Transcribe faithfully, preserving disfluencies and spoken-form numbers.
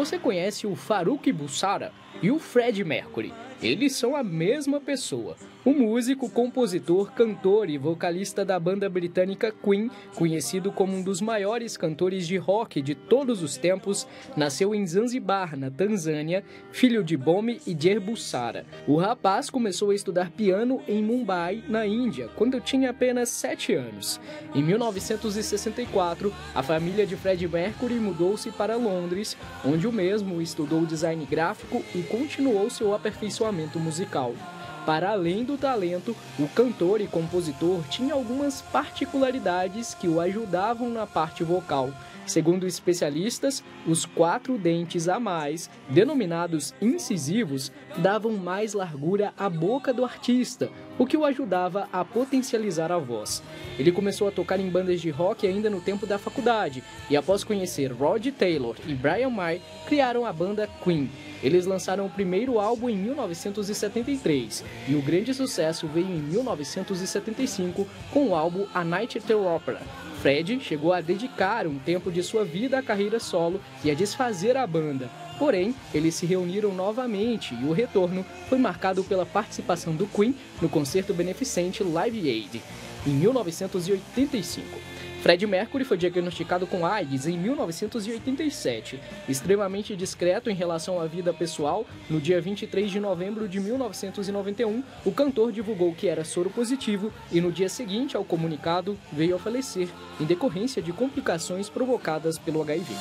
Você conhece o Farrokh Bulsara e o Fred Mercury. Eles são a mesma pessoa. O músico, compositor, cantor e vocalista da banda britânica Queen, conhecido como um dos maiores cantores de rock de todos os tempos, nasceu em Zanzibar, na Tanzânia, filho de Bomi e Jer Bulsara. O rapaz começou a estudar piano em Mumbai, na Índia, quando tinha apenas sete anos. Em mil novecentos e sessenta e quatro, a família de Fred Mercury mudou-se para Londres, onde o mesmo estudou design gráfico e continuou seu aperfeiçoamento musical. Para além do talento, o cantor e compositor tinha algumas particularidades que o ajudavam na parte vocal. Segundo especialistas, os quatro dentes a mais, denominados incisivos, davam mais largura à boca do artista, o que o ajudava a potencializar a voz. Ele começou a tocar em bandas de rock ainda no tempo da faculdade, e após conhecer Rod Taylor e Brian May, criaram a banda Queen. Eles lançaram o primeiro álbum em mil novecentos e setenta e três, e o grande sucesso veio em mil novecentos e setenta e cinco com o álbum A Night at the Opera. Fred chegou a dedicar um tempo de sua vida à carreira solo e a desfazer a banda. Porém, eles se reuniram novamente e o retorno foi marcado pela participação do Queen no concerto beneficente Live Aid, em mil novecentos e oitenta e cinco. Fred Mercury foi diagnosticado com AIDS em mil novecentos e oitenta e sete. Extremamente discreto em relação à vida pessoal, no dia vinte e três de novembro de mil novecentos e noventa e um, o cantor divulgou que era soro positivo e no dia seguinte ao comunicado veio a falecer em decorrência de complicações provocadas pelo H I V.